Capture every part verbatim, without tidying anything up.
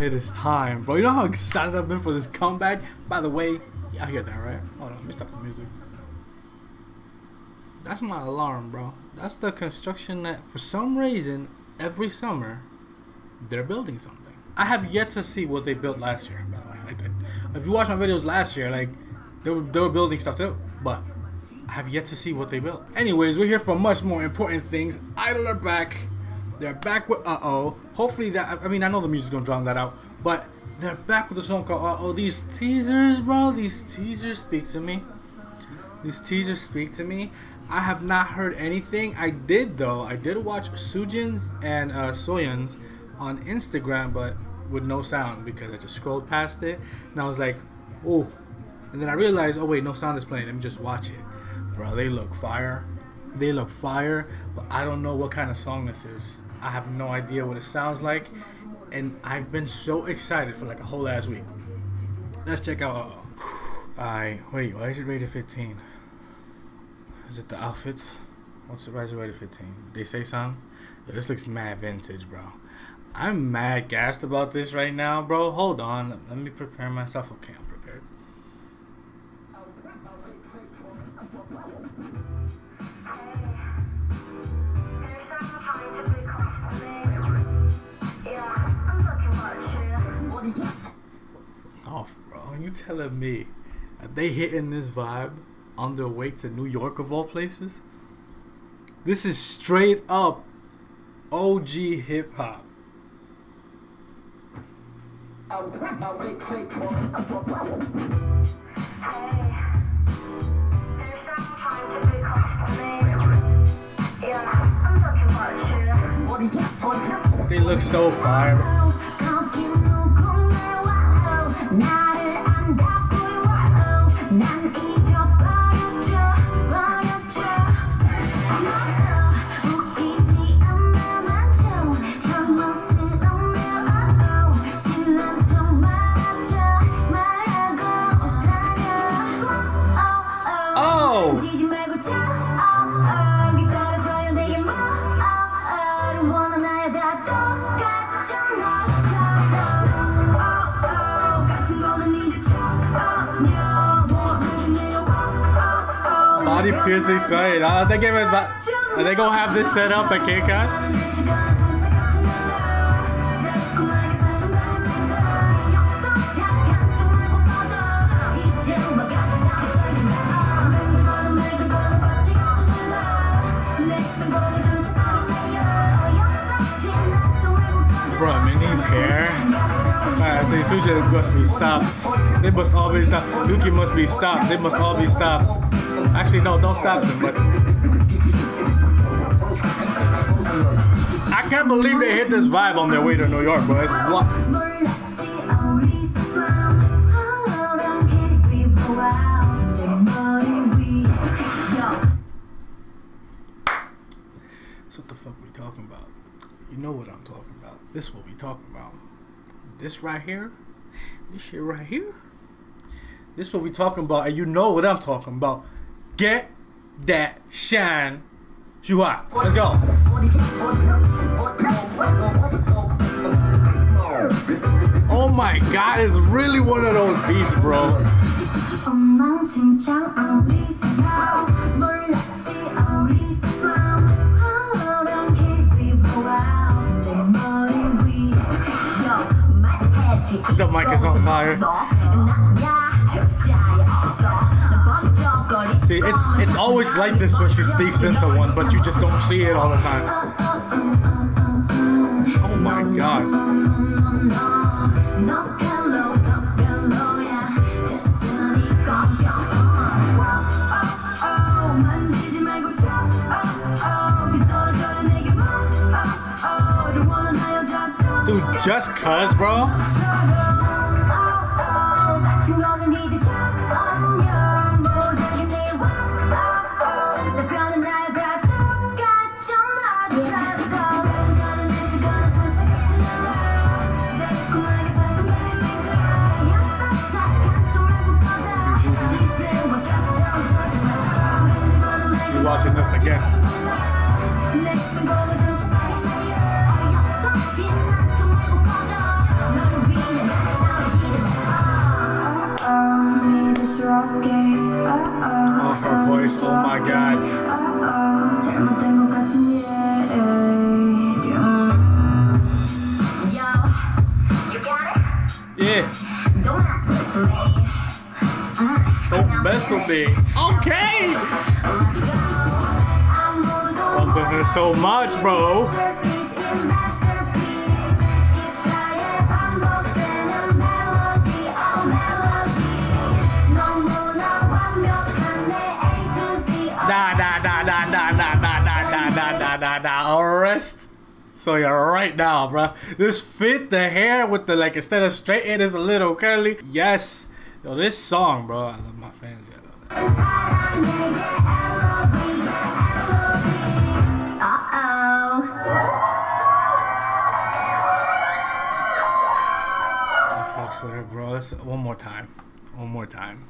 it is time, bro. You know how excited I've been for this comeback? By the way, y'all hear that, right? Hold on, let me stop the music. That's my alarm, bro. That's the construction that, for some reason, every summer, they're building something. I have yet to see what they built last year, by the way. Like, if you watch my videos last year, like, they were, they were building stuff too, but I have yet to see what they built. Anyways, we're here for much more important things. Idle are back. They're back with Uh-Oh. Hopefully that, I mean, I know the music's gonna drown that out, but they're back with a song called Uh-Oh. These teasers, bro, these teasers speak to me. These teasers speak to me. I have not heard anything. I did, though. I did watch Soojin's and uh, Soyeon's on Instagram, but with no sound because I just scrolled past it. And I was like, oh. And then I realized, oh, wait, no sound is playing. Let me just watch it. Bro, they look fire. They look fire, but I don't know what kind of song this is. I have no idea what it sounds like. And I've been so excited for like a whole ass week. Let's check out Uh-Oh. Alright, wait, why is it rated fifteen? Is it the outfits? What's the rise rate of fifteen? They say something? Yo, this looks mad vintage, bro. I'm mad gassed about this right now, bro. Hold on. Let me prepare myself. Okay, I'm prepared. Off, bro. You telling me are they hitting this vibe on their way to New York of all places? This is straight up O G hip hop. They look so fire. Body piercing straight. Are they giving? Are they gonna have this set up at K C O N? Bro, Minnie's hair. I think Soojin must be stopped. They must all be stopped. Yuki must be stopped. They must all be stopped. Actually, no, don't stop them, but I can't believe they hit this vibe on their way to New York, bro. It's what? That's what the fuck we talking about. You know what I'm talking about. This is what we talking about. This right here, this shit right here, this is what we talking about, and you know what I'm talking about. Get that shine, Shuhua. Let's go. Oh my God, it's really one of those beats, bro. The mic is on fire. See, it's it's always like this when she speaks into one, but you just don't see it all the time. Oh my God. Dude, just cuz, bro. Watching this again. Yeah. Don't ask me to play. Don't mess with me. Okay. I'm with her so much, bro. Arrest Soyeon right now, bruh. This fit the hair with the, like, instead of straight, it is a little curly. Yes. Yo, this song, bro. I love my fans. Yeah, I love it. Uh-oh. I fucks with it, bro. Let's, one more time. One more time.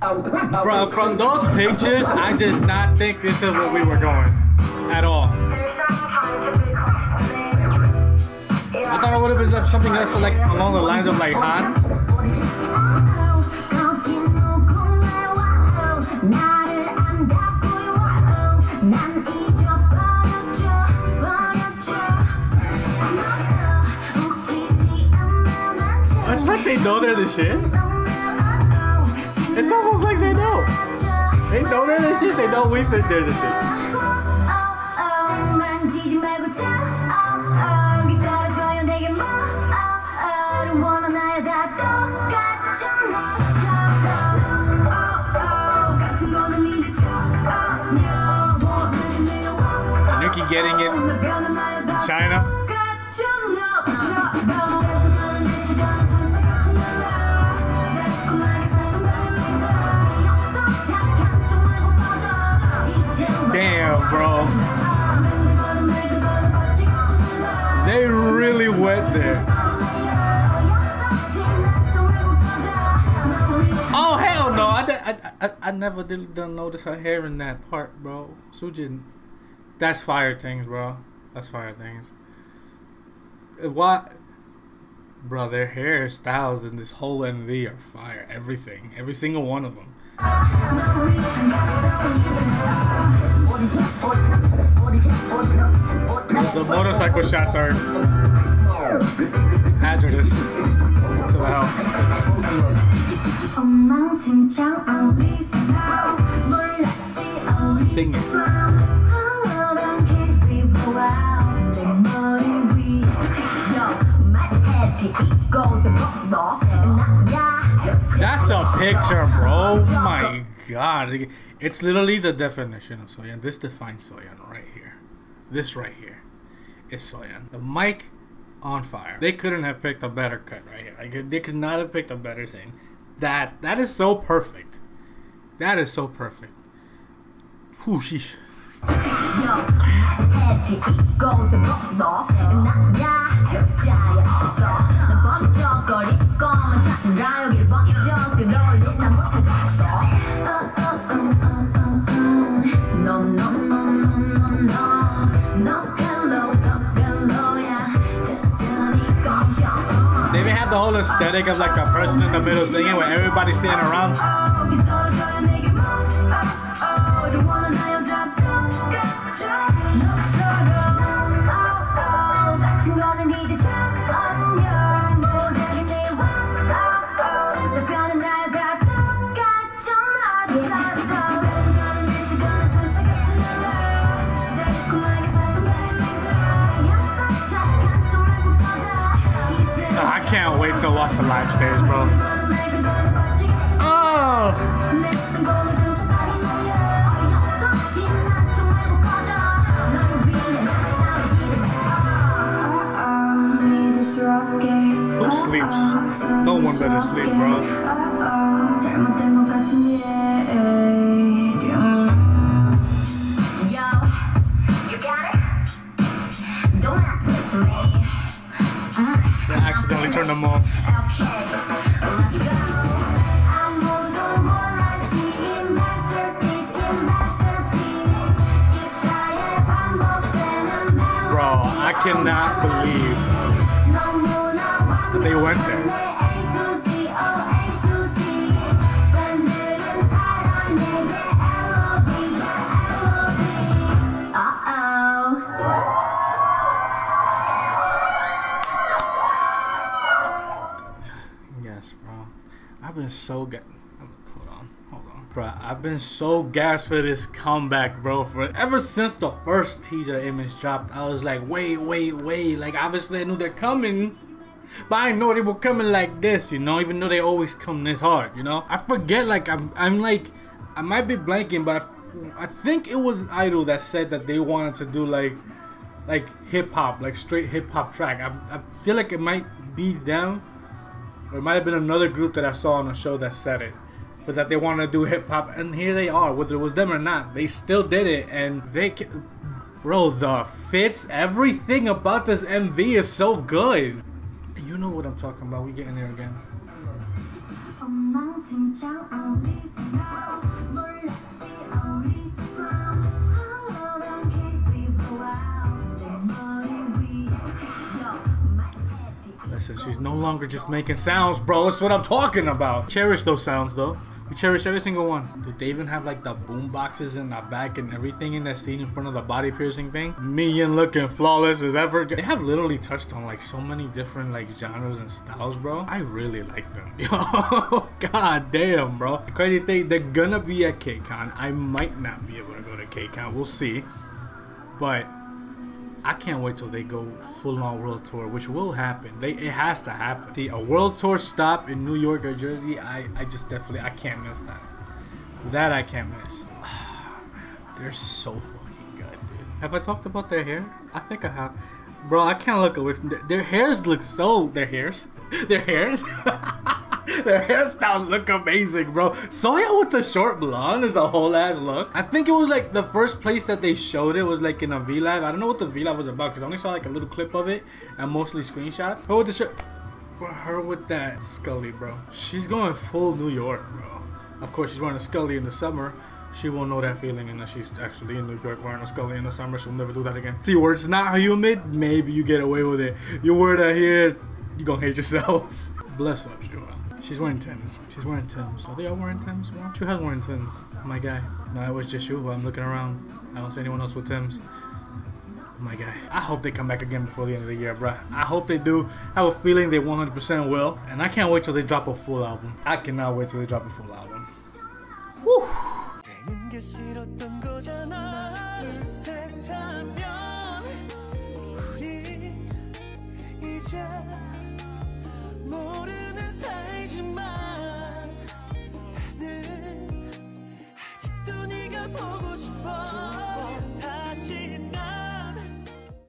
Bro, from those pictures, I did not think this is where we were going. At all. I thought it would have been something else, like along the lines of like Han. It's like they know they're the shit. It's almost like they know. They know they're the shit. They know we think they're the shit. Nuki getting it in China. Damn, bro. They really went there. Oh, hell no. I, I, I, I never did, didn't notice her hair in that part, bro. Soojin. That's fire things, bro. That's fire things. What, bro? Their hairstyles in this whole M V are fire. Everything, every single one of them. The motorcycle shots are hazardous to the health. Sing it. That's a picture, bro. My God. It's literally the definition of Soyeon. This defines Soyeon right here. This right here is Soyeon. The mic on fire. They couldn't have picked a better cut right here. Like, they could not have picked a better scene. That, that is so perfect. That is so perfect. Whew, sheesh. They even had the whole aesthetic of like a person in the middle singing with everybody standing around. I can't wait to watch the live stage, bro. Oh! Who sleeps? No one better sleep, bro. I accidentally turned them off. Bro, I cannot believe that they went there. I've been so gassed. Hold on, hold on. Bro, I've been so gassed for this comeback, bro. For ever since the first teaser image dropped, I was like, wait, wait, wait. Like, obviously I knew they're coming, but I know they were coming like this, you know, even though they always come this hard, you know? I forget, like, I'm, I'm like, I might be blanking, but I, I think it was Idol that said that they wanted to do, like, like hip-hop, like straight hip-hop track. I, I feel like it might be them, or it might have been another group that I saw on a show that said it, but that they wanted to do hip-hop, and here they are. Whether it was them or not, they still did it, and they, bro, the fits, everything about this M V is so good. You know what I'm talking about. We getting there again. Listen, she's no longer just making sounds, bro. That's what I'm talking about. Cherish those sounds, though. We cherish every single one. Did they even have, like, the boom boxes in the back and everything in that scene in front of the body piercing thing? Minion looking flawless as ever. They have literally touched on, like, so many different, like, genres and styles, bro. I really like them. Yo, god damn, bro. The crazy thing, they're gonna be at K C O N. I might not be able to go to K C O N. We'll see. But I can't wait till they go full-on world tour, which will happen. They it has to happen. The a world tour stop in New York or Jersey, I I just definitely I can't miss that. That I can't miss. They're so fucking good, dude. Have I talked about their hair? I think I have, bro. I can't look away from their, their hairs. Look so their hairs, their hairs. Their hairstyles look amazing, bro. Soyeon with the short blonde is a whole ass look. I think it was like the first place that they showed it was like in a V Live. I don't know what the V Live was about because I only saw like a little clip of it and mostly screenshots. Her with the shirt, her with that Scully, bro. She's going full New York, bro. Of course, she's wearing a Scully in the summer. She won't know that feeling unless she's actually in New York wearing a Scully in the summer. She'll never do that again. See, where it's not humid, maybe you get away with it. You wear that here, you're gonna hate yourself. Bless up, Shuhua. She's wearing Tims. She's wearing Tims. Are they all wearing Tims? Shuha's wearing Tims. My guy. No, it was just you, but I'm looking around. I don't see anyone else with Tims. My guy. I hope they come back again before the end of the year, bruh. I hope they do. I have a feeling they one hundred percent will. And I can't wait till they drop a full album. I cannot wait till they drop a full album. Woo! Boy.